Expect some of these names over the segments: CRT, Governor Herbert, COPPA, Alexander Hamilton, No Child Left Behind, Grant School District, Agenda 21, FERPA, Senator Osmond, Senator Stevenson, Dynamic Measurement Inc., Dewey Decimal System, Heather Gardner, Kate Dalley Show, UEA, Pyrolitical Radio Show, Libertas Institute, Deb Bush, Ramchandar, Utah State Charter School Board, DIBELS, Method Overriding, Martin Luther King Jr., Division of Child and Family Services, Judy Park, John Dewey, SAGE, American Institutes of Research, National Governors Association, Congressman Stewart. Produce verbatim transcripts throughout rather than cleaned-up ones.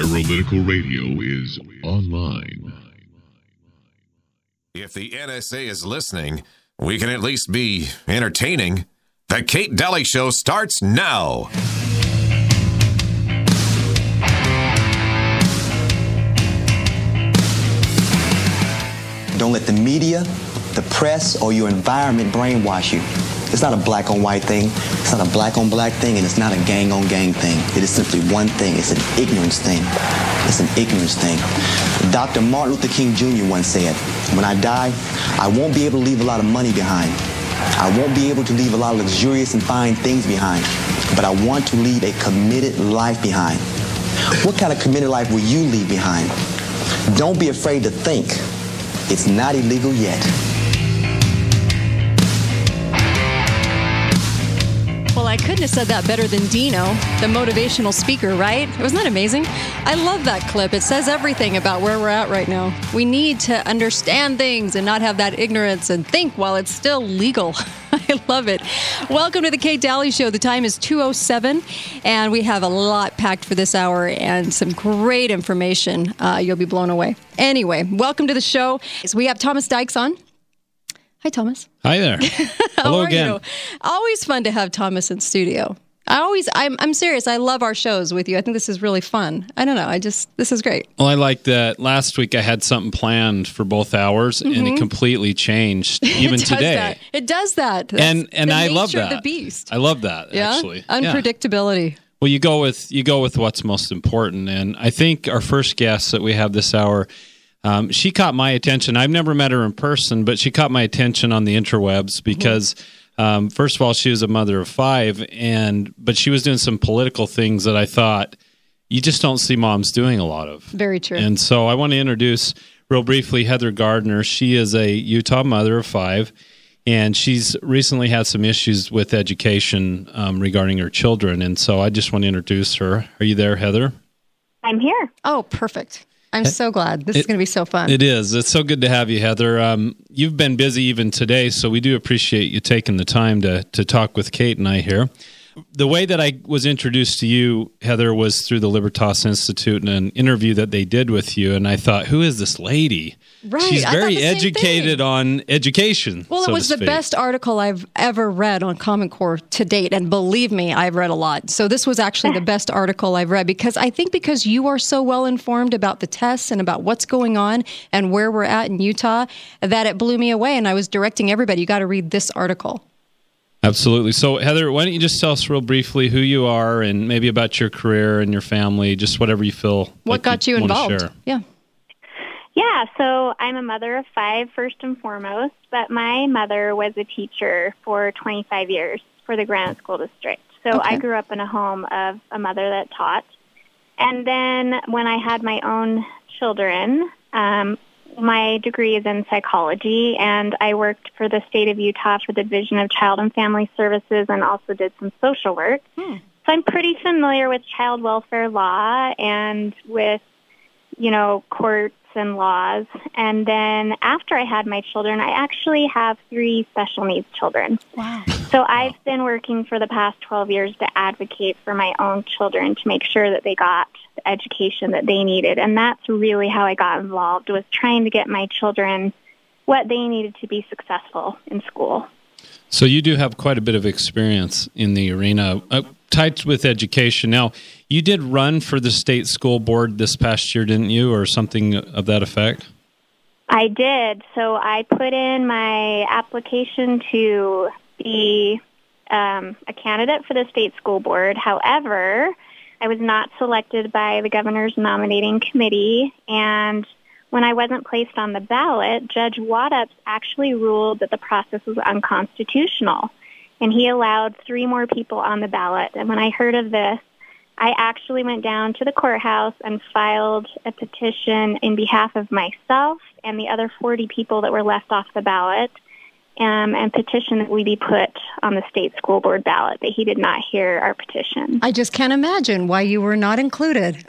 Pyrolitical Radio is online. If the N S A is listening, we can at least be entertaining. The Kate Dalley Show starts now. Don't let the media, the press, or your environment brainwash you. It's not a black on white thing, it's not a black on black thing, and it's not a gang on gang thing. It is simply one thing. It's an ignorance thing. It's an ignorance thing. Doctor Martin Luther King Junior once said, when I die, I won't be able to leave a lot of money behind. I won't be able to leave a lot of luxurious and fine things behind, but I want to leave a committed life behind. What kind of committed life will you leave behind? Don't be afraid to think. It's not illegal yet. Well, I couldn't have said that better than Dino, the motivational speaker, right? Wasn't that amazing? I love that clip. It says everything about where we're at right now. We need to understand things and not have that ignorance and think while it's still legal. I love it. Welcome to the Kate Dalley Show. The time is two oh seven, and we have a lot packed for this hour and some great information. Uh, you'll be blown away. Anyway, welcome to the show. So we have Thomas Dyches on. Hi, Thomas. Hi there. Hello again. How are you? Always fun to have Thomas in studio. I always, I'm, I'm serious. I love our shows with you. I think this is really fun. I don't know. I just, this is great. Well, I like that. Last week I had something planned for both hours, mm-hmm. and it completely changed. Even it does today, that. It does that. That's and and I love that. The beast. I love that. Yeah? Actually, unpredictability. Yeah. Well, you go with you go with what's most important, and I think our first guest that we have this hour. Um, she caught my attention. I've never met her in person, but she caught my attention on the interwebs because, um, first of all, she was a mother of five, and but she was doing some political things that I thought you just don't see moms doing a lot of. Very true. And so I want to introduce real briefly Heather Gardner. She is a Utah mother of five, and she's recently had some issues with education um, regarding her children. And so I just want to introduce her. Are you there, Heather? I'm here. Oh, perfect. I'm so glad. This it, is going to be so fun. It is. It's so good to have you, Heather. Um, you've been busy even today, so we do appreciate you taking the time to to talk with Kate and I here. The way that I was introduced to you, Heather, was through the Libertas Institute and an interview that they did with you, and I thought, who is this lady? Right. She's very educated on education. Well, it was the best article I've ever read on Common Core to date, and believe me, I've read a lot. So this was actually the best article I've read because I think because you are so well informed about the tests and about what's going on and where we're at in Utah, that it blew me away, and I was directing everybody, you got to read this article. Absolutely. So, Heather, why don't you just tell us real briefly who you are and maybe about your career and your family, just whatever you feel. What like got you, you involved? Share. Yeah. Yeah. So I'm a mother of five, first and foremost, but my mother was a teacher for twenty-five years for the Grant School District. So okay. I grew up in a home of a mother that taught. And then when I had my own children, um, my degree is in psychology, and I worked for the state of Utah for the Division of Child and Family Services and also did some social work. Hmm. So I'm pretty familiar with child welfare law and with, you know, courts and laws. And then after I had my children, I actually have three special needs children. Wow. So I've been working for the past twelve years to advocate for my own children to make sure that they got the education that they needed. And that's really how I got involved, was trying to get my children what they needed to be successful in school. So you do have quite a bit of experience in the arena uh, tied with education. Now, you did run for the state school board this past year, didn't you, or something of that effect? I did. So I put in my application to be um, a candidate for the state school board. However, I was not selected by the governor's nominating committee, and when I wasn't placed on the ballot, Judge Waddups actually ruled that the process was unconstitutional, and he allowed three more people on the ballot. And when I heard of this, I actually went down to the courthouse and filed a petition in behalf of myself and the other forty people that were left off the ballot, Um, and petition that we be put on the state school board ballot, but he did not hear our petition. I just can't imagine why you were not included.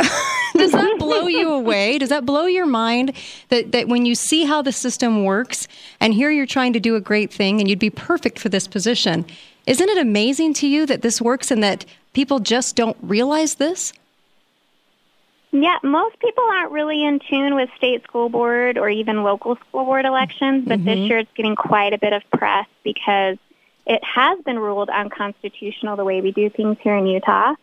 Does that blow you away? Does that blow your mind that, that when you see how the system works and here you're trying to do a great thing and you'd be perfect for this position, isn't it amazing to you that this works and that people just don't realize this? Yeah, most people aren't really in tune with state school board or even local school board elections, but mm-hmm. this year it's getting quite a bit of press because it has been ruled unconstitutional the way we do things here in Utah.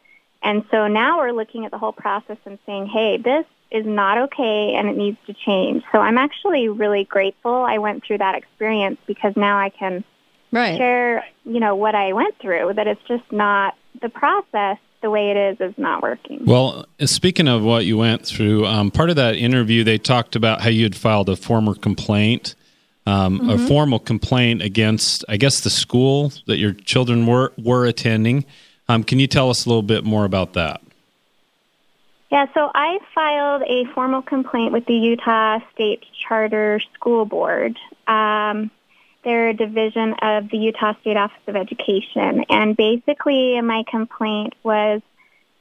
And so now we're looking at the whole process and saying, hey, this is not okay and it needs to change. So I'm actually really grateful I went through that experience because now I can right. share, you know, what I went through, that it's just not the process. The way it is is not working. Well, speaking of what you went through, um, part of that interview, they talked about how you had filed a former complaint, um, mm-hmm. a formal complaint against, I guess, the school that your children were, were attending. Um, can you tell us a little bit more about that? Yeah, so I filed a formal complaint with the Utah State Charter School Board. Um, They're a division of the Utah State Office of Education. And basically, my complaint was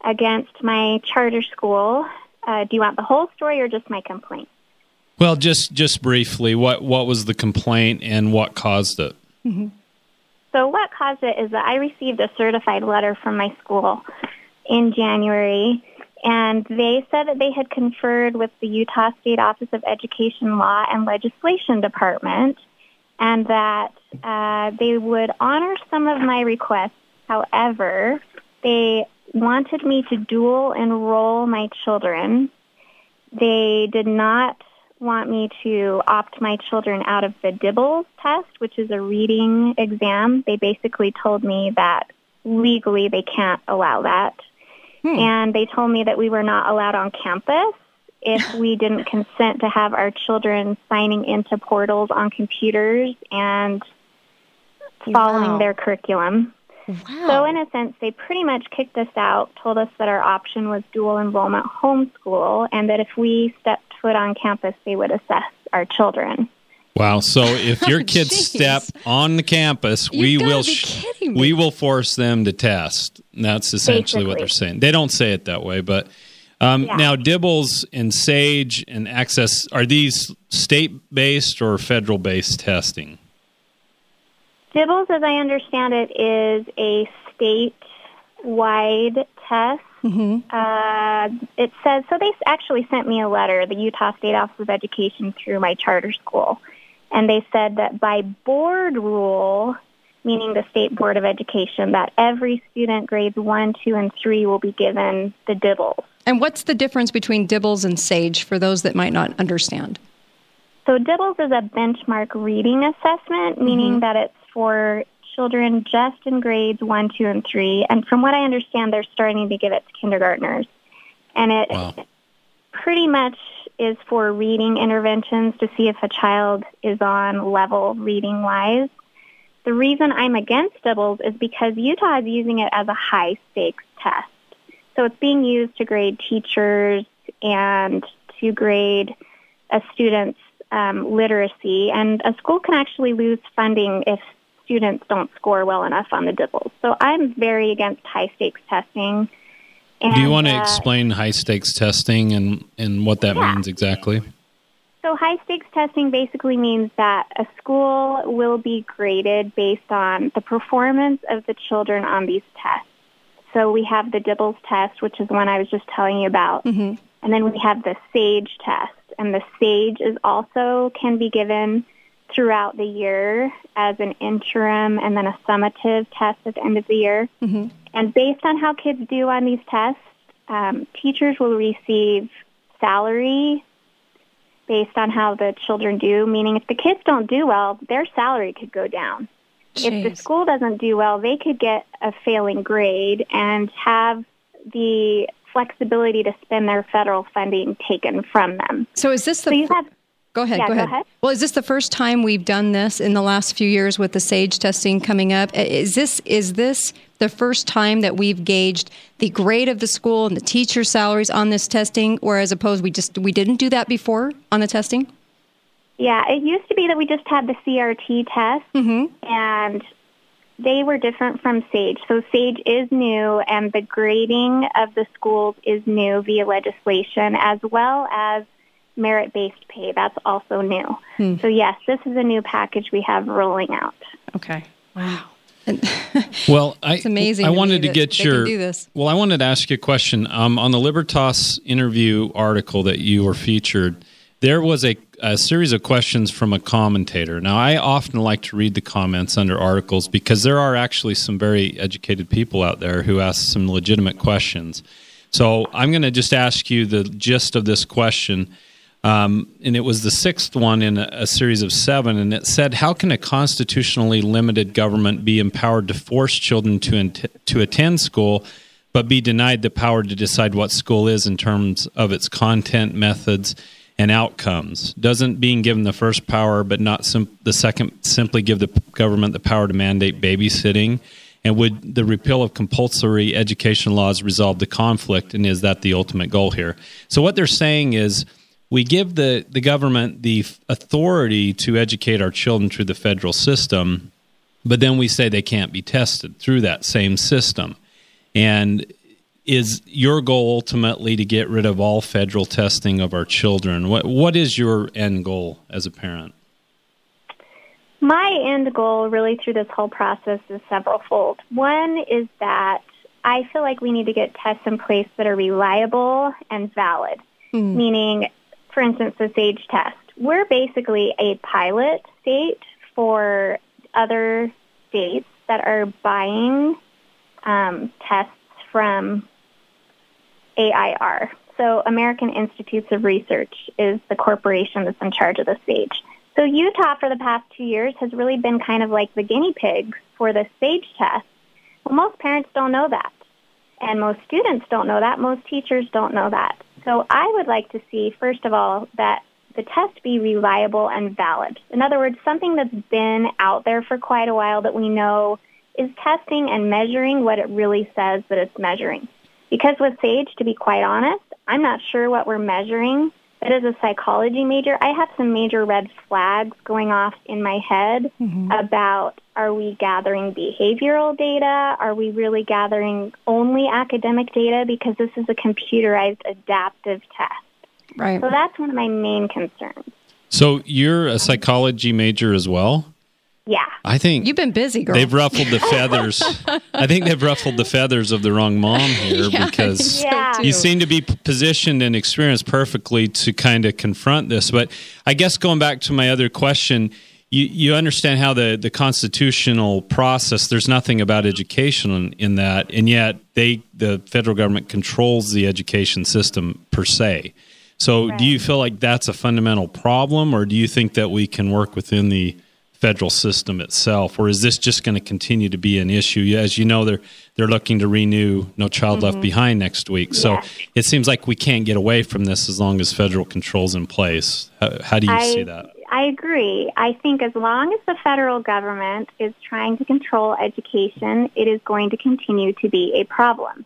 against my charter school. Uh, do you want the whole story or just my complaint? Well, just just briefly, what, what was the complaint and what caused it? Mm-hmm. So what caused it is that I received a certified letter from my school in January, and they said that they had conferred with the Utah State Office of Education Law and Legislation Department, and that uh, they would honor some of my requests. However, they wanted me to dual enroll my children. They did not want me to opt my children out of the DIBELS test, which is a reading exam. They basically told me that legally they can't allow that. Hmm. And they told me that we were not allowed on campus if we didn't consent to have our children signing into portals on computers and following wow. their curriculum. Wow. So in a sense, they pretty much kicked us out, told us that our option was dual enrollment homeschool, and that if we stepped foot on campus, they would assess our children. Wow. So if your kids oh, step on the campus, you we will sh- we will force them to test. That's essentially Basically. what they're saying. They don't say it that way, but... Um, yeah. Now, DIBELS and SAGE and Access, are these state-based or federal-based testing? DIBELS, as I understand it, is a state-wide test. Mm-hmm. Uh, it says, so they actually sent me a letter, the Utah State Office of Education, through my charter school. And they said that by board rule, meaning the State Board of Education, that every student grades one, two, and three will be given the DIBELS. And what's the difference between DIBELS and SAGE for those that might not understand? So DIBELS is a benchmark reading assessment, meaning mm-hmm. that it's for children just in grades one, two, and three. And from what I understand, they're starting to give it to kindergartners. And it wow. pretty much is for reading interventions to see if a child is on level reading-wise. The reason I'm against DIBELS is because Utah is using it as a high-stakes test. So it's being used to grade teachers and to grade a student's um, literacy. And a school can actually lose funding if students don't score well enough on the DIBELS. So I'm very against high-stakes testing. And, Do you want to uh, explain high-stakes testing and, and what that yeah. means exactly? So high-stakes testing basically means that a school will be graded based on the performance of the children on these tests. So we have the DIBELS test, which is one I was just telling you about. Mm-hmm. And then we have the SAGE test. And the SAGE is also can be given throughout the year as an interim and then a summative test at the end of the year. Mm-hmm. And based on how kids do on these tests, um, teachers will receive salary based on how the children do, meaning if the kids don't do well, their salary could go down. Jeez. If the school doesn't do well, they could get a failing grade and have the flexibility to spend their federal funding taken from them. So is this the... So you have, go ahead, yeah, go, go ahead. ahead. Well, is this the first time we've done this in the last few years with the SAGE testing coming up? Is this is this the first time that we've gauged the grade of the school and the teacher salaries on this testing, whereas opposed we just we didn't do that before on the testing? Yeah, it used to be that we just had the C R T test, mm-hmm. and they were different from SAGE. So SAGE is new, and the grading of the schools is new via legislation, as well as merit-based pay. That's also new. Hmm. So, yes, this is a new package we have rolling out. Okay. Wow. Well, I, it's amazing. I wanted to get your. Well, I wanted to ask you a question. Um, on the Libertas interview article that you were featured, there was a, a series of questions from a commentator. Now, I often like to read the comments under articles because there are actually some very educated people out there who ask some legitimate questions. So I'm going to just ask you the gist of this question. Um, and it was the sixth one in a, a series of seven, and it said, how can a constitutionally limited government be empowered to force children to in- to attend school, but be denied the power to decide what school is in terms of its content, methods, and outcomes? Doesn't being given the first power, but not sim- the second, simply give the government the power to mandate babysitting? And would the repeal of compulsory education laws resolve the conflict, and is that the ultimate goal here? So what they're saying is, we give the, the government the authority to educate our children through the federal system, but then we say they can't be tested through that same system. And is your goal ultimately to get rid of all federal testing of our children? What What is your end goal as a parent? My end goal really through this whole process is severalfold. One is that I feel like we need to get tests in place that are reliable and valid, mm. meaning, for instance, the SAGE test. We're basically a pilot state for other states that are buying um, tests from A I R. So American Institutes of Research is the corporation that's in charge of the SAGE. So Utah, for the past two years, has really been kind of like the guinea pig for the SAGE test. Well, most parents don't know that, and most students don't know that. Most teachers don't know that. So I would like to see, first of all, that the test be reliable and valid. In other words, something that's been out there for quite a while that we know is testing and measuring what it really says that it's measuring. Because with SAGE, to be quite honest, I'm not sure what we're measuring. But as a psychology major, I have some major red flags going off in my head mm-hmm. about, are we gathering behavioral data? Are we really gathering only academic data? Because this is a computerized adaptive test. Right. So that's one of my main concerns. So you're a psychology major as well? Yeah. I think you've been busy, girl. They've ruffled the feathers. I think they've ruffled the feathers of the wrong mom here yeah, because yeah. you seem to be positioned and experienced perfectly to kind of confront this. But I guess going back to my other question, you, you understand how the, the constitutional process, there's nothing about education in, in that, and yet they the federal government controls the education system per se. So right. do you feel like that's a fundamental problem, or do you think that we can work within the federal system itself, or is this just going to continue to be an issue? As you know, they're they're looking to renew No Child mm-hmm. Left Behind next week, so yeah. it seems like we can't get away from this as long as federal control's in place. How, how do you I, see that? I agree. I think as long as the federal government is trying to control education, it is going to continue to be a problem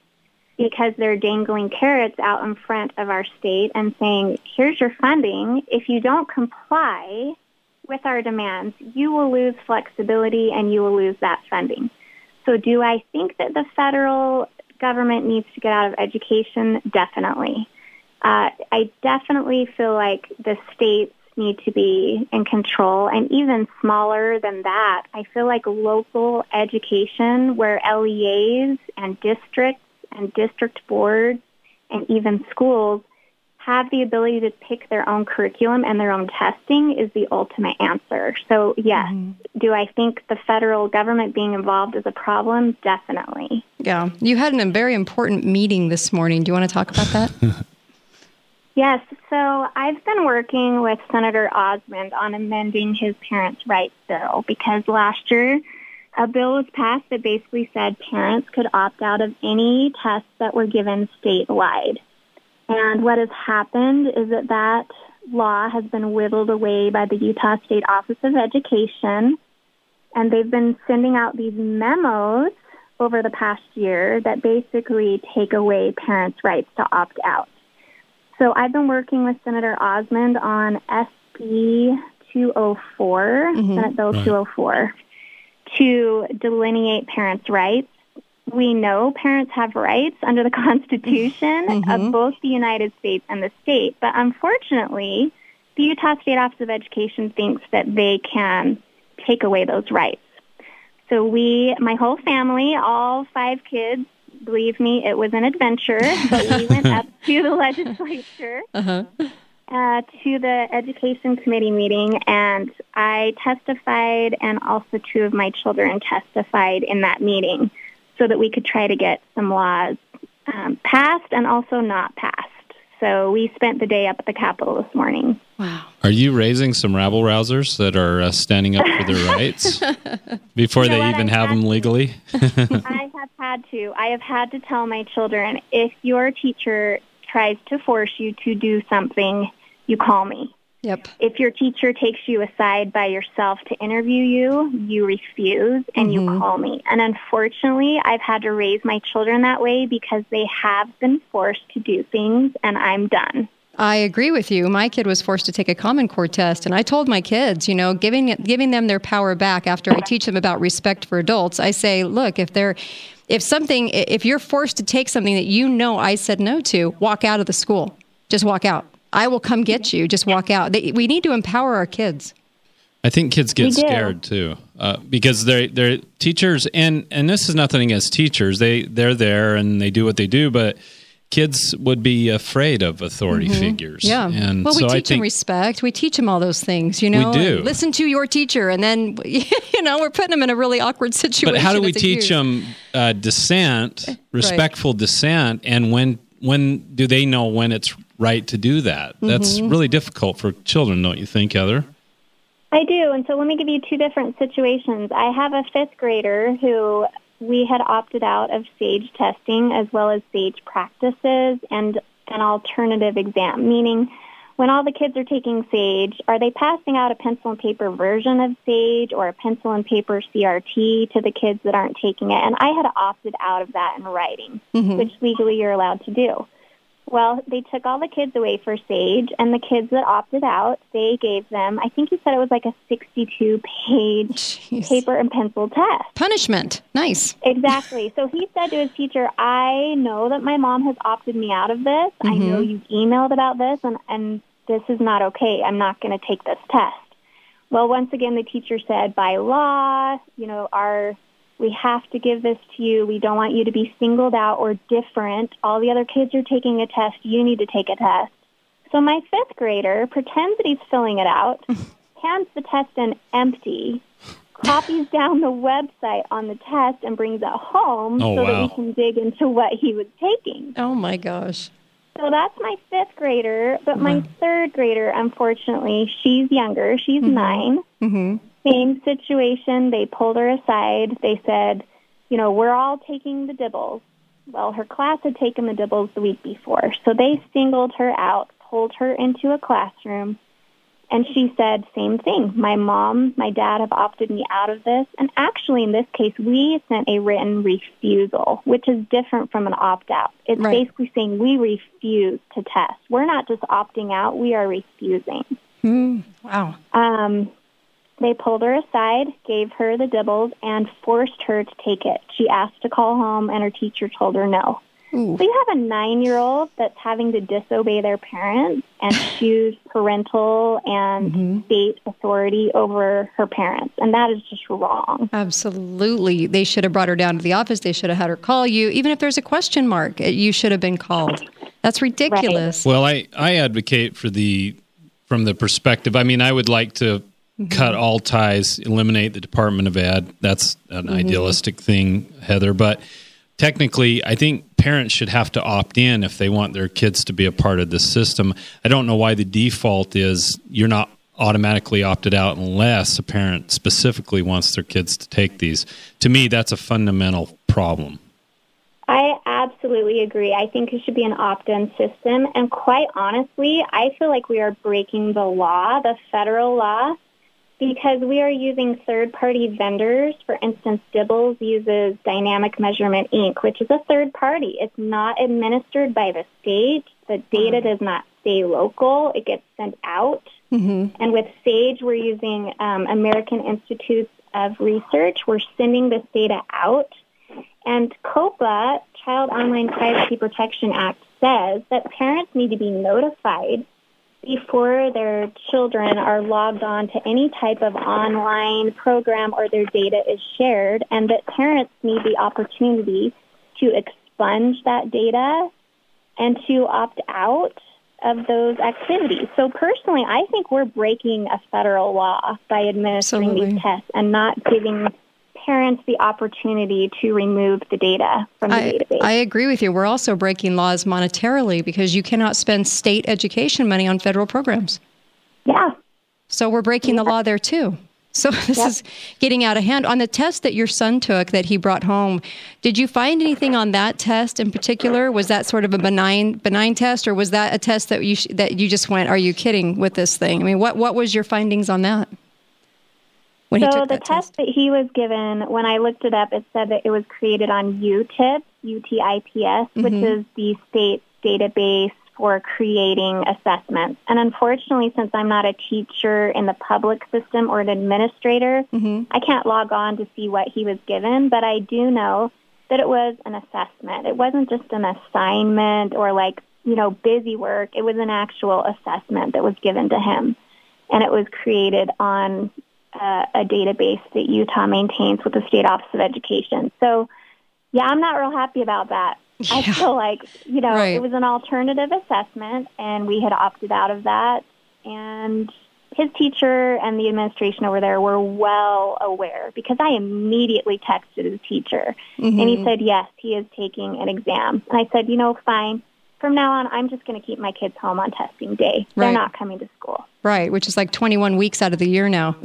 because they're dangling carrots out in front of our state and saying, here's your funding. If you don't comply with our demands, you will lose flexibility and you will lose that funding. So do I think that the federal government needs to get out of education? Definitely. Uh, I definitely feel like the states need to be in control. And even smaller than that, I feel like local education where L E As and districts and district boards and even schools have the ability to pick their own curriculum and their own testing is the ultimate answer. So, yes, mm-hmm. do I think the federal government being involved is a problem? Definitely. Yeah. You had a very important meeting this morning. Do you want to talk about that? Yes. So I've been working with Senator Osmond on amending his Parents' Rights Bill because last year a bill was passed that basically said parents could opt out of any tests that were given statewide. And what has happened is that that law has been whittled away by the Utah State Office of Education, and they've been sending out these memos over the past year that basically take away parents' rights to opt out. So I've been working with Senator Osmond on S B two oh four, mm-hmm. Senate Bill right. two oh four, to delineate parents' rights. We know parents have rights under the Constitution mm-hmm. of both the United States and the state, but unfortunately, the Utah State Office of Education thinks that they can take away those rights. So we, my whole family, all five kids, believe me, it was an adventure, but we went up to the legislature, uh-huh. uh, to the Education Committee meeting, and I testified, and also two of my children testified in that meeting so that we could try to get some laws um, passed and also not passed. So we spent the day up at the Capitol this morning. Wow. Are you raising some rabble-rousers that are uh, standing up for their rights before you know they even have them to. legally? I have had to. I have had to tell my children, if your teacher tries to force you to do something, you call me. Yep. If your teacher takes you aside by yourself to interview you, you refuse and mm-hmm. you call me. And unfortunately, I've had to raise my children that way because they have been forced to do things, and I'm done. I agree with you. My kid was forced to take a Common Core test, and I told my kids, you know, giving giving them their power back after I teach them about respect for adults. I say, look, if they're if something if you're forced to take something that you know I said no to, walk out of the school. Just walk out. I will come get you. Just walk out. They, we need to empower our kids. I think kids get scared too, uh, because they're, they're teachers, and, and this is nothing against teachers. They, they're there and they do what they do, but kids would be afraid of authority mm-hmm. figures. Yeah. And well, we so teach I think them respect. We teach them all those things, you know. We do. And listen to your teacher, and then, you know, we're putting them in a really awkward situation. But how do we teach them uh, dissent, respectful right. dissent, and when when do they know when it's right to do that? That's mm-hmm. really difficult for children, don't you think, Heather? I do, and so let me give you two different situations. I have a fifth grader who we had opted out of SAGE testing as well as SAGE practices and an alternative exam, meaning when all the kids are taking SAGE, are they passing out a pencil and paper version of SAGE or a pencil and paper C R T to the kids that aren't taking it? And I had opted out of that in writing, mm-hmm. which legally you're allowed to do. Well, they took all the kids away for SAGE, and the kids that opted out, they gave them, I think you said it was like a sixty-two page paper and pencil test. Punishment. Nice. Exactly. So he said to his teacher, I know that my mom has opted me out of this. Mm-hmm. I know you emailed about this, and, and this is not okay. I'm not going to take this test. Well, once again, the teacher said, by law, you know, our... we have to give this to you. We don't want you to be singled out or different. All the other kids are taking a test. You need to take a test. So my fifth grader pretends that he's filling it out, hands the test in empty, copies down the website on the test, and brings it home oh, so wow. that we can dig into what he was taking. Oh, my gosh. So that's my fifth grader. But my wow. third grader, unfortunately, she's younger. She's mm-hmm. nine. Mm-hmm. Same situation. They pulled her aside. They said, you know, we're all taking the DIBELS. Well, her class had taken the DIBELS the week before. So they singled her out, pulled her into a classroom, and she said, same thing. My mom, my dad have opted me out of this. And actually, in this case, we sent a written refusal, which is different from an opt-out. It's right. basically saying we refuse to test. We're not just opting out. We are refusing. Mm, wow. Um. They pulled her aside, gave her the DIBELS, and forced her to take it. She asked to call home, and her teacher told her no. Ooh. So you have a nine-year-old that's having to disobey their parents and choose parental and mm-hmm. state authority over her parents, and that is just wrong. Absolutely. They should have brought her down to the office. They should have had her call you. Even if there's a question mark, you should have been called. That's ridiculous. Right. Well, I, I advocate for the from the perspective. I mean, I would like to cut all ties, eliminate the Department of Ed. That's an mm-hmm. idealistic thing, Heather. But technically, I think parents should have to opt in if they want their kids to be a part of this system. I don't know why the default is you're not automatically opted out unless a parent specifically wants their kids to take these. To me, that's a fundamental problem. I absolutely agree. I think it should be an opt-in system. And quite honestly, I feel like we are breaking the law, the federal law, because we are using third-party vendors. For instance, DIBELS uses Dynamic Measurement Incorporated, which is a third party. It's not administered by the state. The data does not stay local. It gets sent out. Mm-hmm. And with SAGE, we're using um, American Institutes of Research. We're sending this data out. And COPPA, Child Online Privacy Protection Act, says that parents need to be notified before their children are logged on to any type of online program or their data is shared, and that parents need the opportunity to expunge that data and to opt out of those activities. So personally, I think we're breaking a federal law by administering Absolutely. These tests and not giving parents the opportunity to remove the data from the I, database. I agree with you. We're also breaking laws monetarily because you cannot spend state education money on federal programs. Yeah. So we're breaking yeah. the law there too. So this yep. is getting out of hand. On the test that your son took that he brought home, did you find anything on that test in particular? Was that sort of a benign benign test, or was that a test that you sh- that you just went, are you kidding with this thing? I mean, what, what was your findings on that? When so he took the that test, test that he was given, when I looked it up, it said that it was created on U T I P S, U T I P S, mm-hmm. which is the state database for creating assessments. And unfortunately, since I'm not a teacher in the public system or an administrator, mm-hmm. I can't log on to see what he was given, but I do know that it was an assessment. It wasn't just an assignment or like, you know, busy work. It was an actual assessment that was given to him. And it was created on uh, a database that Utah maintains with the State Office of Education. So, yeah, I'm not real happy about that. Yeah. I feel like, you know, right. it was an alternative assessment, and we had opted out of that. And his teacher and the administration over there were well aware, because I immediately texted his teacher. Mm-hmm. And he said, yes, he is taking an exam. And I said, you know, fine. From now on, I'm just going to keep my kids home on testing day. They're right. not coming to school. Right, which is like twenty-one weeks out of the year now.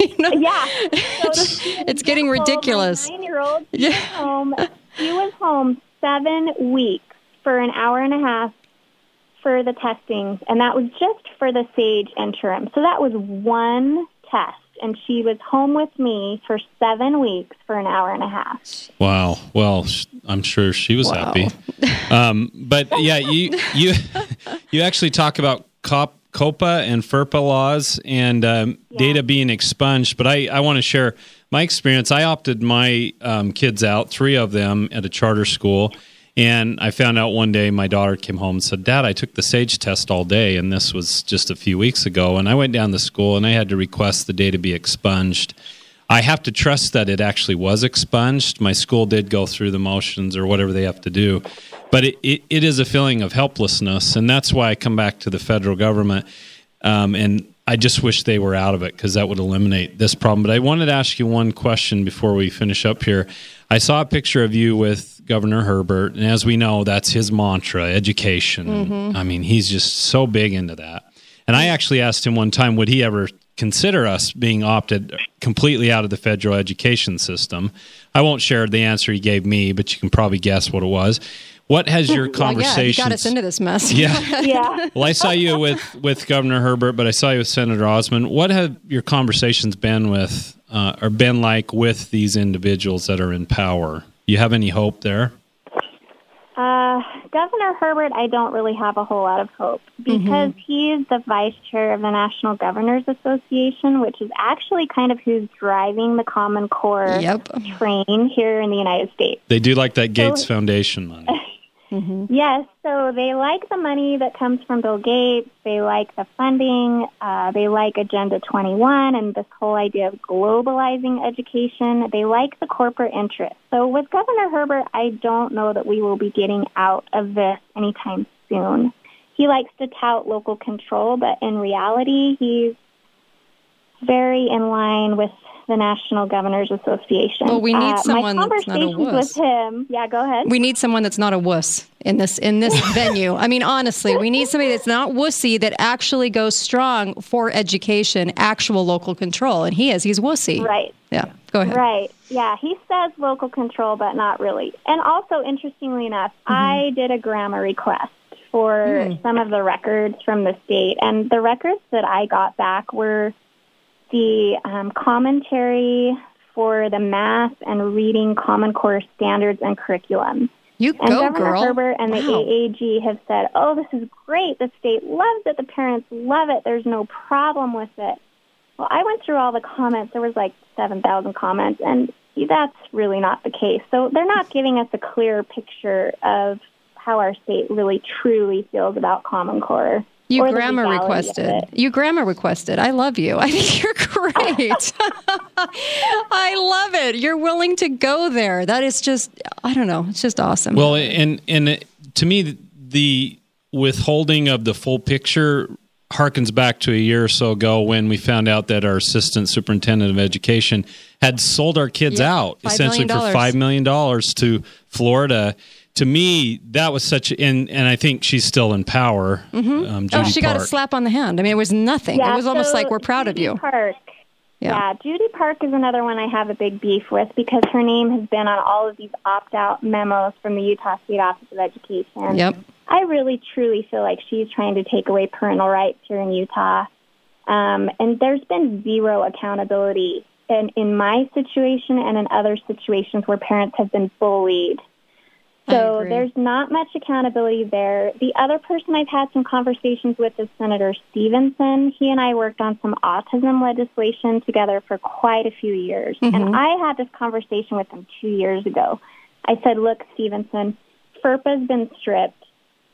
You know? Yeah. So it's it's getting ridiculous. My nine-year-old, yeah. was home, he was home seven weeks for an hour and a half for the testing, and that was just for the SAGE interim. So that was one test, and she was home with me for seven weeks for an hour and a half. Wow. Well, I'm sure she was wow. happy. Um, but, yeah, you you you actually talk about COPPA and FERPA laws and um, yeah. data being expunged, but I, I want to share my experience. I opted my um, kids out, three of them, at a charter school, and I found out one day my daughter came home and said, Dad, I took the SAGE test all day, and this was just a few weeks ago, and I went down to school, and I had to request the data be expunged. I have to trust that it actually was expunged. My school did go through the motions or whatever they have to do, but it, it, it is a feeling of helplessness, and that's why I come back to the federal government, um, and I just wish they were out of it, because that would eliminate this problem. But I wanted to ask you one question before we finish up here. I saw a picture of you with Governor Herbert, and as we know, that's his mantra, education. Mm-hmm. I mean, he's just so big into that. And I actually asked him one time, would he ever consider us being opted completely out of the federal education system? I won't share the answer he gave me, but you can probably guess what it was. What has your conversations... Well, yeah, you got us into this mess. Yeah. yeah. Well, I saw you with, with Governor Herbert, but I saw you with Senator Osmond. What have your conversations been with, uh, or been like with these individuals that are in power? Do you have any hope there? Uh, Governor Herbert, I don't really have a whole lot of hope, because mm-hmm. he is the vice chair of the National Governors Association, which is actually kind of who's driving the Common Core yep. train here in the United States. They do like that Gates so, Foundation money. Mm-hmm. Yes, so they like the money that comes from Bill Gates. They like the funding. Uh, they like Agenda twenty-one and this whole idea of globalizing education. They like the corporate interest. So with Governor Herbert, I don't know that we will be getting out of this anytime soon. He likes to tout local control, but in reality, he's very in line with the National Governors Association. Well, we need uh, someone that's not a wuss. With him, yeah, go ahead. We need someone that's not a wuss in this in this venue. I mean, honestly, we need somebody that's not wussy, that actually goes strong for education, actual local control. And he is. He's wussy. Right. Yeah, go ahead. Right. Yeah, he says local control, but not really. And also, interestingly enough, mm-hmm. I did a grammar request for mm. some of the records from the state. And the records that I got back were the um, commentary for the math and reading Common Core standards and curriculum. You and go, Governor girl. Herbert and wow. the A A G have said, oh, this is great. The state loves it. The parents love it. There's no problem with it. Well, I went through all the comments. There was like seven thousand comments, and that's really not the case. So they're not giving us a clear picture of how our state really, truly feels about Common Core. You grammar requested. You grammar requested. I love you. I think you're great. I love it. You're willing to go there. That is just, I don't know, it's just awesome. Well, and and it, to me, the withholding of the full picture harkens back to a year or so ago when we found out that our assistant superintendent of education had sold our kids yeah, out essentially for five million dollars to Florida. To me, that was such, and and I think she's still in power. Mm-hmm. um, Judy oh, she Park. got a slap on the hand. I mean, it was nothing. Yeah, it was so almost like we're proud Judy of you. Park. Yeah. yeah, Judy Park is another one I have a big beef with because her name has been on all of these opt-out memos from the Utah State Office of Education. Yep. I really, truly feel like she's trying to take away parental rights here in Utah, um, and there's been zero accountability in, in my situation and in other situations where parents have been bullied. So there's not much accountability there. The other person I've had some conversations with is Senator Stevenson. He and I worked on some autism legislation together for quite a few years. Mm-hmm. And I had this conversation with him two years ago. I said, look, Stevenson, FERPA's been stripped.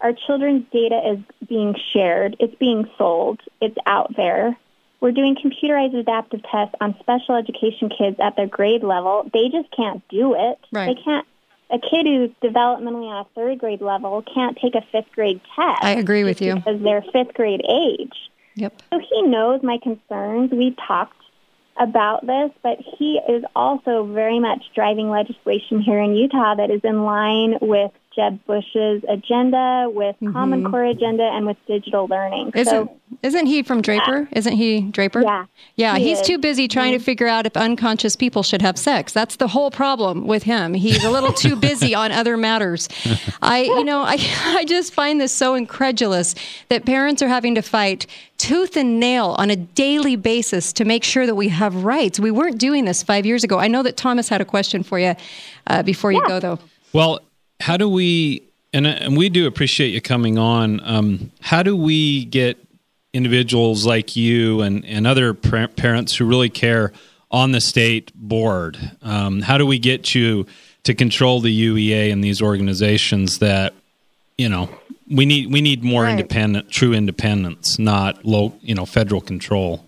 Our children's data is being shared. It's being sold. It's out there. We're doing computerized adaptive tests on special education kids at their grade level. They just can't do it. Right. They can't. A kid who's developmentally on a third grade level can't take a fifth grade test. I agree with you. Because they're fifth grade age. Yep. So he knows my concerns. We've talked about this, but he is also very much driving legislation here in Utah that is in line with Jeb Bush's agenda, with mm-hmm. Common Core agenda, and with digital learning. Isn't, so, isn't he from Draper? Yeah. Isn't he Draper? Yeah. Yeah, he he's is. too busy trying yeah. to figure out if unconscious people should have sex. That's the whole problem with him. He's a little too busy on other matters. I, you know, I, I just find this so incredulous that parents are having to fight tooth and nail on a daily basis to make sure that we have rights. We weren't doing this five years ago. I know that Thomas had a question for you uh, before yeah. you go, though. Well, how do we, and, and we do appreciate you coming on, um, how do we get individuals like you and, and other parents who really care on the state board? Um, how do we get you to control the U E A and these organizations that, you know, we need we need more right. independent, true independence, not low, you know, federal control.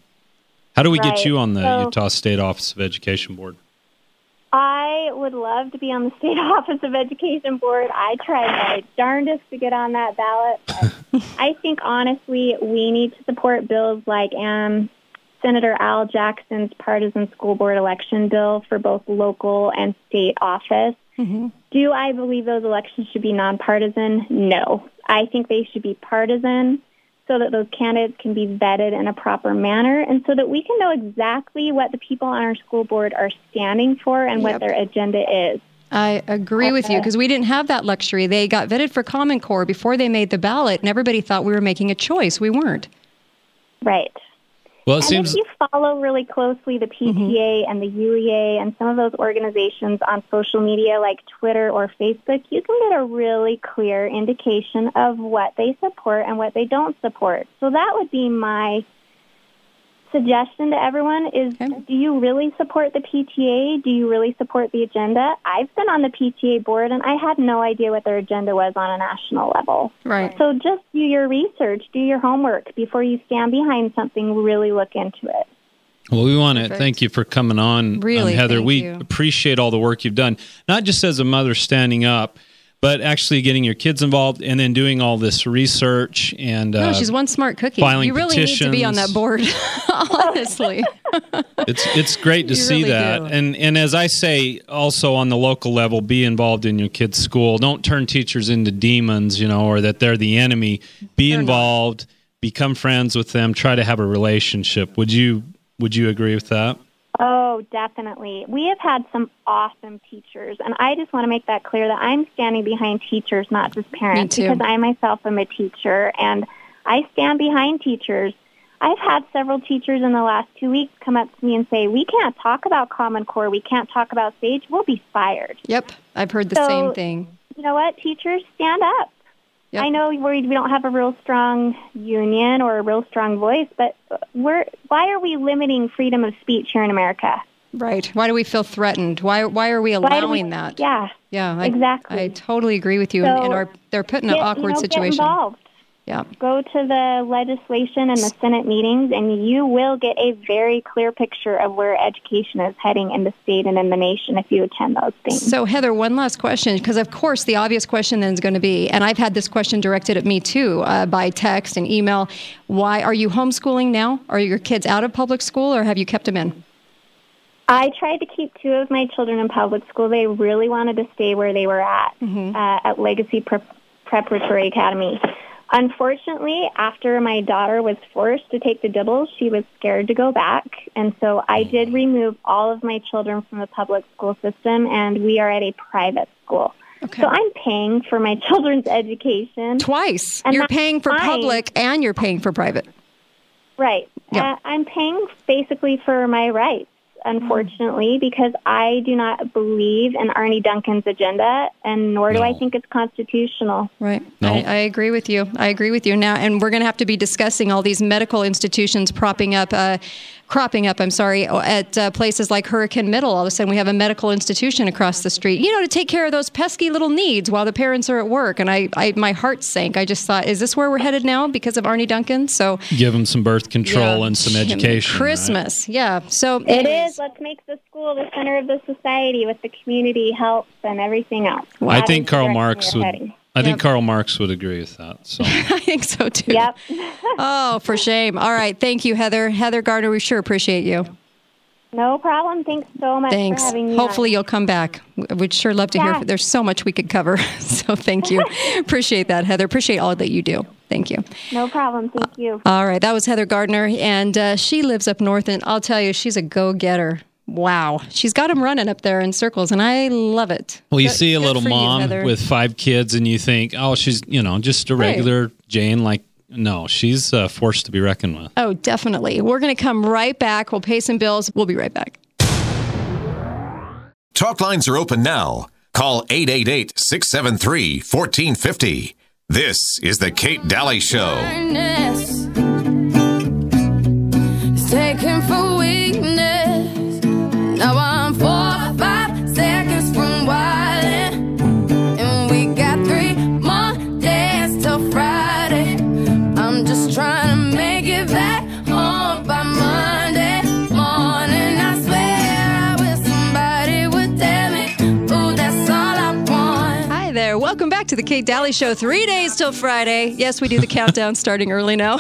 How do we right. get you on the so, Utah State Office of Education Board? I would love to be on the State Office of Education Board. I tried my darndest to get on that ballot. I think, honestly, we need to support bills like um, Senator Al Jackson's partisan school board election bill for both local and state office. Mm-hmm. Do I believe those elections should be nonpartisan? No. I think they should be partisan so that those candidates can be vetted in a proper manner and so that we can know exactly what the people on our school board are standing for and yep. what their agenda is. I agree okay. with you because we didn't have that luxury. They got vetted for Common Core before they made the ballot, and everybody thought we were making a choice. We weren't. Right. Well, it and seems if you follow really closely the P T A mm-hmm. and the U E A and some of those organizations on social media like Twitter or Facebook, you can get a really clear indication of what they support and what they don't support. So that would be my suggestion to everyone is, okay. do you really support the P T A? Do you really support the agenda? I've been on the P T A board, and I had no idea what their agenda was on a national level. Right. So just do your research, do your homework before you stand behind something, really look into it. Well, we want to Perfect. thank you for coming on, really, um, Heather. We you. appreciate all the work you've done, not just as a mother standing up, but actually getting your kids involved and then doing all this research and uh, no, she's one smart cookie. You really petitions. need to be on that board, honestly. It's it's great to you see really that. Do. And and as I say, also on the local level, be involved in your kids' school. Don't turn teachers into demons, you know, or that they're the enemy. Be they're involved, not. become friends with them, try to have a relationship. Would you would you agree with that? Oh, definitely. We have had some awesome teachers, and I just want to make that clear that I'm standing behind teachers, not just parents, because I myself am a teacher, and I stand behind teachers. I've had several teachers in the last two weeks come up to me and say, we can't talk about Common Core, we can't talk about SAGE, we'll be fired. Yep, I've heard the so, same thing. You know what, teachers, stand up. Yep. I know we we don't have a real strong union or a real strong voice, but we're why are we limiting freedom of speech here in America? Right. Why do we feel threatened? Why why are we allowing we, that? Yeah. Yeah. I, exactly. I totally agree with you. So and, and are, they're put in an get, awkward you know, situation. Get involved. Yeah. Go to the legislation and the Senate meetings, and you will get a very clear picture of where education is heading in the state and in the nation if you attend those things. So, Heather, one last question, because, of course, the obvious question then is going to be, and I've had this question directed at me, too, uh, by text and email, why are you homeschooling now? Are your kids out of public school, or have you kept them in? I tried to keep two of my children in public school. They really wanted to stay where they were at, mm-hmm. uh, at Legacy Pre- Preparatory Academy. Unfortunately, after my daughter was forced to take the DIBELS, she was scared to go back. And so I did remove all of my children from the public school system, and we are at a private school. Okay. So I'm paying for my children's education. Twice. You're paying for mine. Public and you're paying for private. Right. Yeah. Uh, I'm paying basically for my rights, unfortunately, because I do not believe in Arne Duncan's agenda, and nor do no. I think it's constitutional. Right. No. I, I agree with you. I agree with you now. And we're going to have to be discussing all these medical institutions propping up, uh, cropping up, I'm sorry, at uh, places like Hurricane Middle. All of a sudden we have a medical institution across the street, you know, to take care of those pesky little needs while the parents are at work. And I, I my heart sank. I just thought, is this where we're headed now because of Arne Duncan? So give them some birth control yeah, and some education. Christmas. Right? Yeah. So it is. Let's make the school the center of the society with the community helps and everything else. Well, I think Karl Marx would. Heading. I yep. think Karl Marx would agree with that. So. I think so too. Yep. Oh, for shame. All right, thank you, Heather. Heather Gardner, we sure appreciate you. No problem. Thanks so much Thanks. for having me. Hopefully on. You'll come back. We'd sure love to yeah. hear. There's so much we could cover. So thank you. Appreciate that, Heather. Appreciate all that you do. Thank you. No problem. Thank you. All right. That was Heather Gardner, and uh, she lives up north, and I'll tell you, she's a go-getter. Wow. She's got them running up there in circles, and I love it. Well, you but see a little mom you, with five kids, and you think, oh, she's, you know, just a regular right. Jane like. No, she's a force to be reckoned with. Oh, definitely. We're going to come right back. We'll pay some bills. We'll be right back. Talk lines are open now. Call eight eight eight, six seven three, one four five zero. This is the Kate Dalley Show. It's taken for weakness. Now I'm four or five seconds from wildin', and we got three more days till Friday. I'm just trying to make it back home by Monday morning. I swear I wish somebody would tell me, ooh, that's all I want. Hi there. Welcome back to the Kate Dalley Show. Three days till Friday. Yes, we do the countdown starting early now.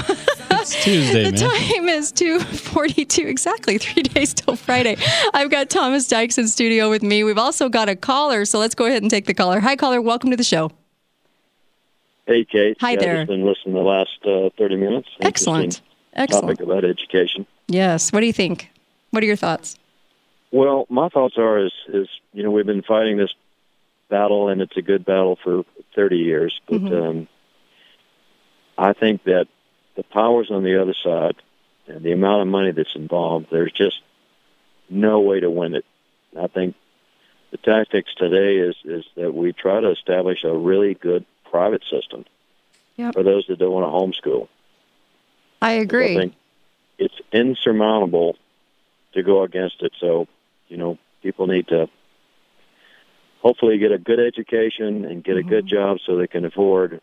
It's Tuesday, the man. The time is two forty-two. Exactly. Three days till Friday. I've got Thomas Dyches in studio with me. We've also got a caller, so let's go ahead and take the caller. Hi, caller. Welcome to the show. Hey, Kate. Hi yeah, there. I've been listening the last uh, thirty minutes. Excellent. Excellent. Topic about education. Yes. What do you think? What are your thoughts? Well, my thoughts are is, is you know, we've been fighting this battle, and it's a good battle for thirty years. But mm-hmm. um, I think that the powers on the other side and the amount of money that's involved, there's just no way to win it. I think the tactics today is, is that we try to establish a really good private system yep. for those that don't want to homeschool. I agree. I think it's insurmountable to go against it. So, you know, people need to hopefully get a good education and get mm-hmm. a good job so they can afford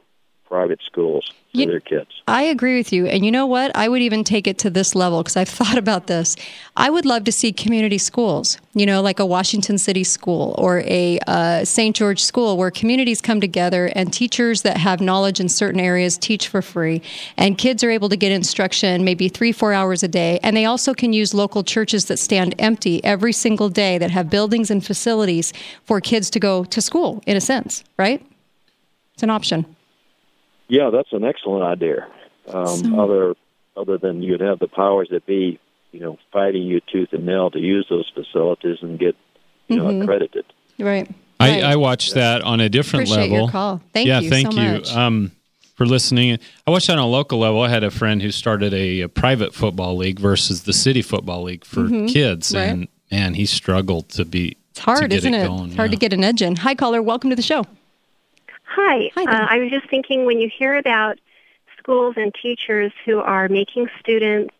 private schools for you, their kids. I agree with you. And you know what? I would even take it to this level because I've thought about this. I would love to see community schools, you know, like a Washington City school or a uh, Saint George school where communities come together and teachers that have knowledge in certain areas teach for free. And kids are able to get instruction maybe three, four hours a day. And they also can use local churches that stand empty every single day that have buildings and facilities for kids to go to school in a sense, right? It's an option. Yeah, that's an excellent idea. Um, so, other other than you'd have the powers that be, you know, fighting you tooth and nail to use those facilities and get, you mm-hmm. know, accredited. Right. I, I watched yeah. that on a different Appreciate level. Your call. Thank yeah, you thank so you much. Um, for listening. I watched that on a local level. I had a friend who started a, a private football league versus the city football league for mm-hmm. kids, right. and man, he struggled to be. It's hard, isn't it? it? Going, it's hard yeah. to get an edge in. Hi, caller. Welcome to the show. Hi. Hi uh, I was just thinking when you hear about schools and teachers who are making students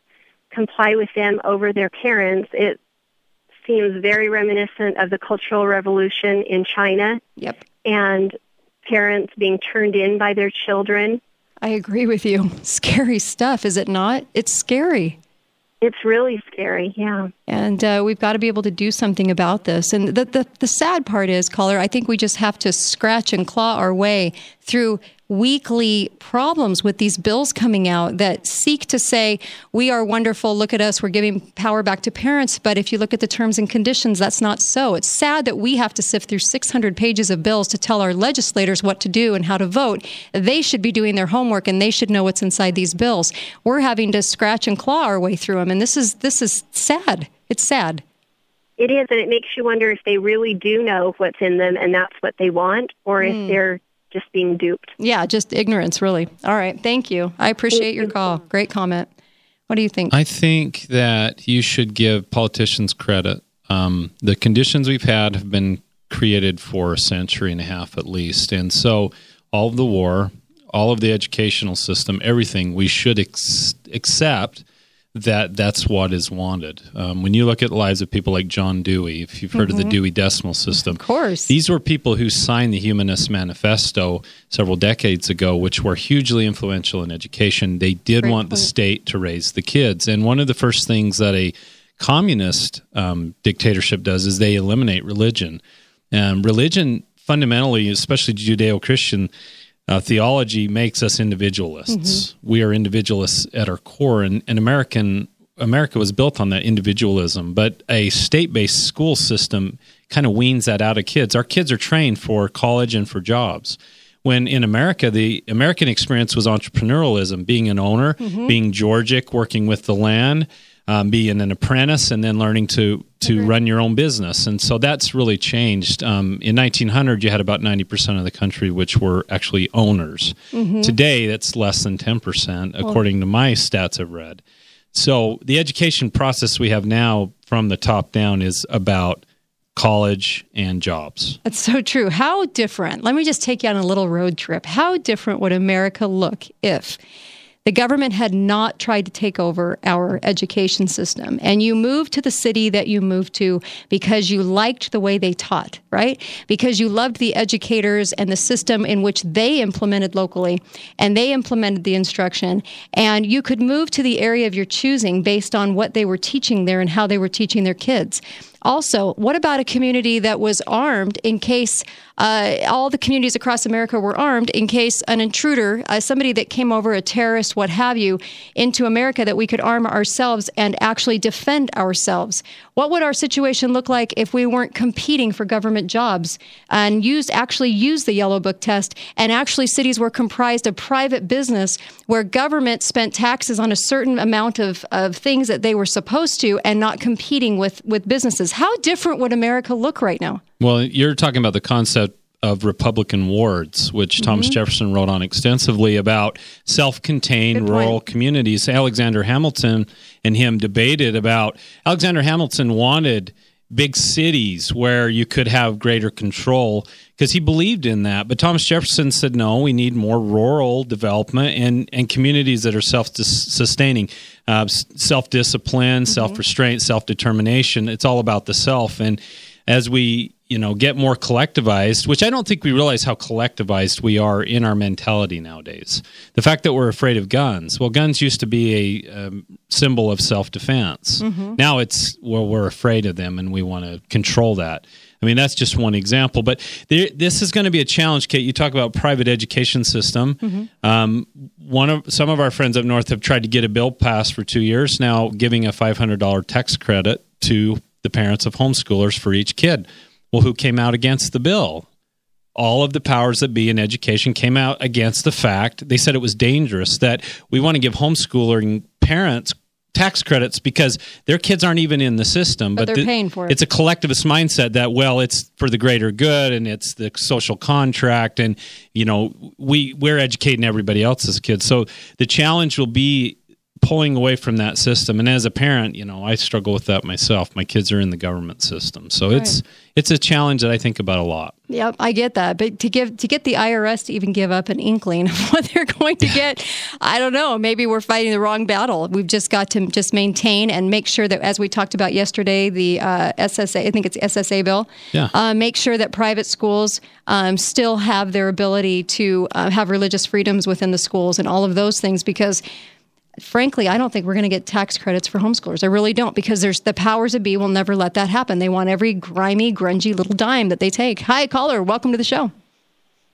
comply with them over their parents, it seems very reminiscent of the Cultural Revolution in China. Yep. And parents being turned in by their children I agree with you. Scary stuff, is it not? It's scary. It's really scary, yeah. And uh, we've got to be able to do something about this. And the, the, the sad part is, caller, I think we just have to scratch and claw our way through weekly problems with these bills coming out that seek to say, we are wonderful, look at us, we're giving power back to parents. But if you look at the terms and conditions, that's not so. It's sad that we have to sift through six hundred pages of bills to tell our legislators what to do and how to vote. They should be doing their homework, and they should know what's inside these bills. We're having to scratch and claw our way through them, and this is this is sad. It's sad. It is, and it makes you wonder if they really do know what's in them and that's what they want, or mm. if they're just being duped. Yeah, just ignorance, really. All right, thank you. I appreciate your call. Great comment. What do you think? I think that you should give politicians credit. Um, the conditions we've had have been created for a century and a half at least. And so all of the war, all of the educational system, everything, we should ex- accept that that's what is wanted. Um, when you look at the lives of people like John Dewey, if you've heard mm-hmm. of the Dewey Decimal System, of course, these were people who signed the Humanist Manifesto several decades ago, which were hugely influential in education. They did Great want point. the state to raise the kids. And one of the first things that a communist um, dictatorship does is they eliminate religion. And religion fundamentally, especially Judeo-Christian Uh, theology, makes us individualists. Mm-hmm. We are individualists at our core, and, and American America was built on that individualism. But a state-based school system kind of weans that out of kids. Our kids are trained for college and for jobs. When in America, the American experience was entrepreneurialism, being an owner, mm-hmm. being Georgic, working with the land, um, being an apprentice, and then learning to to mm-hmm. run your own business. And so that's really changed. Um, in nineteen hundred, you had about ninety percent of the country which were actually owners. Mm-hmm. Today, that's less than ten percent, according oh. to my stats I've read. So the education process we have now from the top down is about college and jobs. That's so true. How different? Let me just take you on a little road trip. How different would America look if the government had not tried to take over our education system, and you moved to the city that you moved to because you liked the way they taught, right? Because you loved the educators and the system in which they implemented locally, and they implemented the instruction, and you could move to the area of your choosing based on what they were teaching there and how they were teaching their kids. Also, what about a community that was armed in case uh, all the communities across America were armed in case an intruder, uh, somebody that came over, a terrorist, what have you, into America, that we could arm ourselves and actually defend ourselves? What would our situation look like if we weren't competing for government jobs and used actually used the Yellow Book test, and actually cities were comprised of private business where government spent taxes on a certain amount of, of things that they were supposed to and not competing with, with businesses? How different would America look right now? Well, you're talking about the concept of Republican wards, which mm-hmm. Thomas Jefferson wrote on extensively about self-contained rural communities. Alexander Hamilton and him debated about, Alexander Hamilton wanted big cities where you could have greater control because he believed in that. But Thomas Jefferson said, no, we need more rural development and, and communities that are self-sustaining, uh, self-discipline, mm-hmm. self-restraint, self-determination. It's all about the self. And as we, you know, get more collectivized, which I don't think we realize how collectivized we are in our mentality nowadays. The fact that we're afraid of guns. Well, guns used to be a um, symbol of self-defense. Mm-hmm. Now it's, well, we're afraid of them and we want to control that. I mean, that's just one example. But there, this is going to be a challenge, Kate. You talk about private education system. Mm-hmm. Um, one of some of our friends up north have tried to get a bill passed for two years now, giving a five hundred dollars tax credit to the parents of homeschoolers for each kid. Well, who came out against the bill? All of the powers that be in education came out against the fact. They said it was dangerous, that we want to give homeschooling parents tax credits because their kids aren't even in the system. But, but they're th- paying for it. It's a collectivist mindset that, well, it's for the greater good and it's the social contract. And, you know, we, we're educating everybody else's kids. So the challenge will be pulling away from that system. And as a parent, you know, I struggle with that myself. My kids are in the government system. So right. it's it's a challenge that I think about a lot. Yep, I get that. But to give to get the I R S to even give up an inkling of what they're going to get, I don't know. Maybe we're fighting the wrong battle. We've just got to just maintain and make sure that, as we talked about yesterday, the uh, S S A, I think it's S S A bill, yeah. uh, make sure that private schools um, still have their ability to uh, have religious freedoms within the schools and all of those things, because frankly, I don't think we're going to get tax credits for homeschoolers. I really don't, because there's the powers that be will never let that happen. They want every grimy, grungy little dime that they take. Hi, caller. Welcome to the show.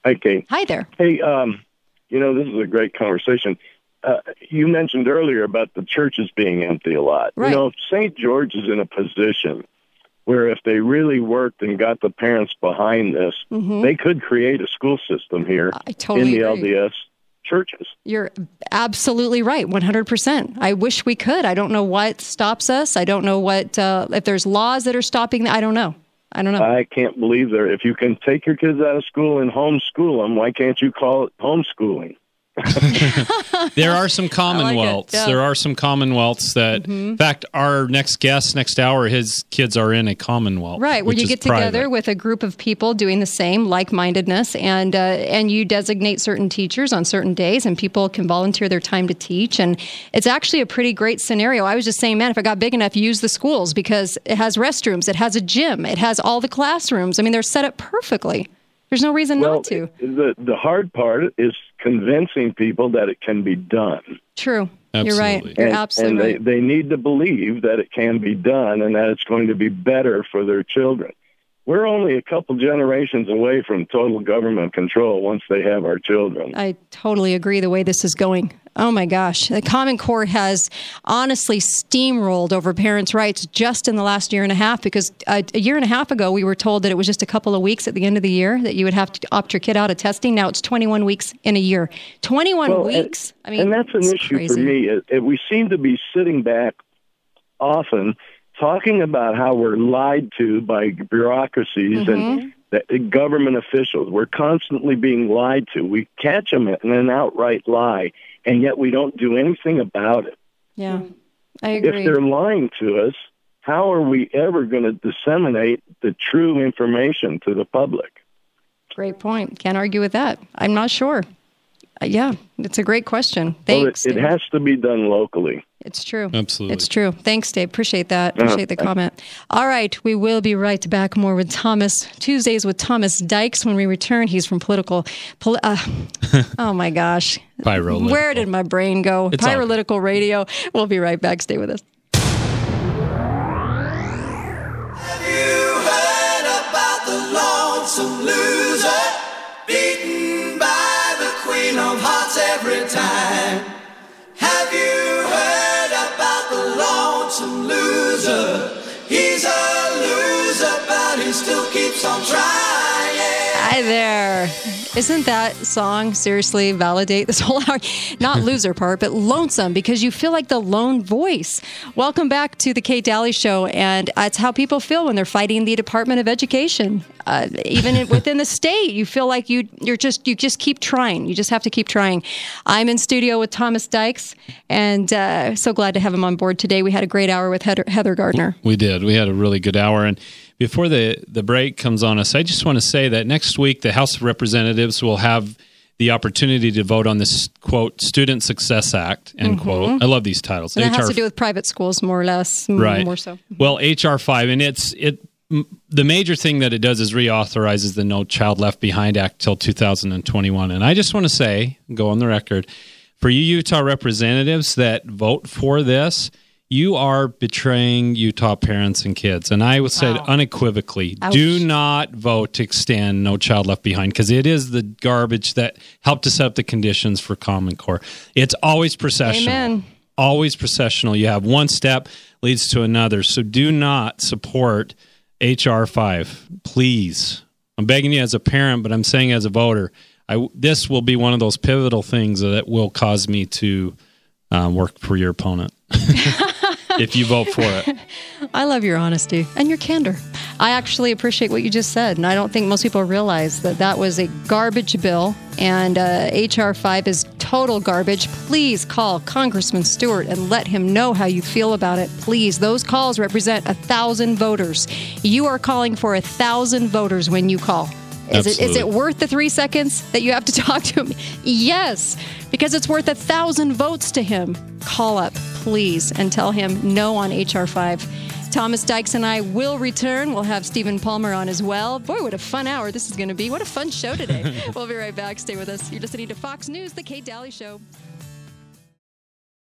Hi, Kate. Hi there. Hey, um, you know, this is a great conversation. Uh, you mentioned earlier about the churches being empty a lot. Right. You know, Saint George is in a position where if they really worked and got the parents behind this, mm-hmm. they could create a school system here I totally in the agree. L D S churches. You're absolutely right, one hundred percent. I wish we could. I don't know what stops us. I don't know what, uh, if there's laws that are stopping that. I don't know. I don't know. I can't believe there. If you can take your kids out of school and homeschool them, why can't you call it homeschooling? There are some commonwealths. Like yeah. There are some commonwealths that, mm-hmm. in fact, our next guest next hour, his kids are in a commonwealth. Right, where you get private. Together with a group of people doing the same, like-mindedness, and uh, and you designate certain teachers on certain days, and people can volunteer their time to teach. And it's actually a pretty great scenario. I was just saying, man, if it got big enough, use the schools, because it has restrooms, it has a gym, it has all the classrooms. I mean, they're set up perfectly. There's no reason well, not to. The, the hard part is convincing people that it can be done. True. Absolutely. You're right. And, You're absolutely and right. They, they need to believe that it can be done and that it's going to be better for their children. We're only a couple generations away from total government control once they have our children. I totally agree the way this is going. Oh, my gosh. The Common Core has honestly steamrolled over parents' rights just in the last year and a half, because a, a year and a half ago, we were told that it was just a couple of weeks at the end of the year that you would have to opt your kid out of testing. Now it's twenty-one weeks in a year. twenty-one well, weeks? And, I mean, and that's an issue crazy. for me. It, it, we seem to be sitting back often talking about how we're lied to by bureaucracies mm-hmm. and that government officials. We're constantly being lied to. We catch them in an outright lie, and yet we don't do anything about it. Yeah, I agree. If they're lying to us, how are we ever going to disseminate the true information to the public? Great point. Can't argue with that. I'm not sure. Uh, yeah, it's a great question. Thanks. Well, it, it has to be done locally. It's true. Absolutely. It's true. Thanks, Dave. Appreciate that. Appreciate the comment. All right. We will be right back. More with Thomas. Tuesdays with Thomas Dyches. When we return, he's from political... Poli- uh, oh, my gosh. Pyrolitical. Where did my brain go? It's Pyrolitical Radio. We'll be right back. Stay with us. Have you heard about the lonesome loser beaten by the Queen of Hearts every time? Have you heard some loser, he's a loser, but he still keeps on trying. Hi there. Isn't that song seriously validate this whole hour? Not loser part, but lonesome, because you feel like the lone voice. Welcome back to the Kate Dalley Show, and it's how people feel when they're fighting the Department of Education. Uh, even within the state, you feel like you you're just you just keep trying. You just have to keep trying. I'm in studio with Thomas Dyches, and uh, so glad to have him on board today. We had a great hour with Heather, Heather Gardner. We did. We had a really good hour, and before the, the break comes on us, I just want to say that next week the House of Representatives will have the opportunity to vote on this, quote, Student Success Act, end mm-hmm. quote. I love these titles. And it has to do with private schools, more or less, right. more so. Well, H R five, and it's it the major thing that it does is reauthorizes the No Child Left Behind Act till two thousand twenty-one. And I just want to say, go on the record, for you Utah representatives that vote for this, you are betraying Utah parents and kids. And I would say wow. unequivocally, Ouch. do not vote to extend No Child Left Behind, because it is the garbage that helped to set up the conditions for Common Core. It's always processional. Amen. Always processional. You have one step leads to another. So do not support H R five, please. I'm begging you as a parent, but I'm saying as a voter, I, this will be one of those pivotal things that will cause me to uh, work for your opponent. If you vote for it. I love your honesty and your candor. I actually appreciate what you just said, and I don't think most people realize that that was a garbage bill, and uh, H R five is totally total garbage, please call Congressman Stewart and let him know how you feel about it. Please, those calls represent a thousand voters. You are calling for a thousand voters when you call. Is it, is it worth the three seconds that you have to talk to him? Yes, because it's worth a thousand votes to him. Call up, please, and tell him no on H R five. Thomas Dyches and I will return. We'll have Stephen Palmer on as well. Boy, what a fun hour this is going to be. What a fun show today. We'll be right back. Stay with us. You're listening to Fox News, The Kate Dalley Show.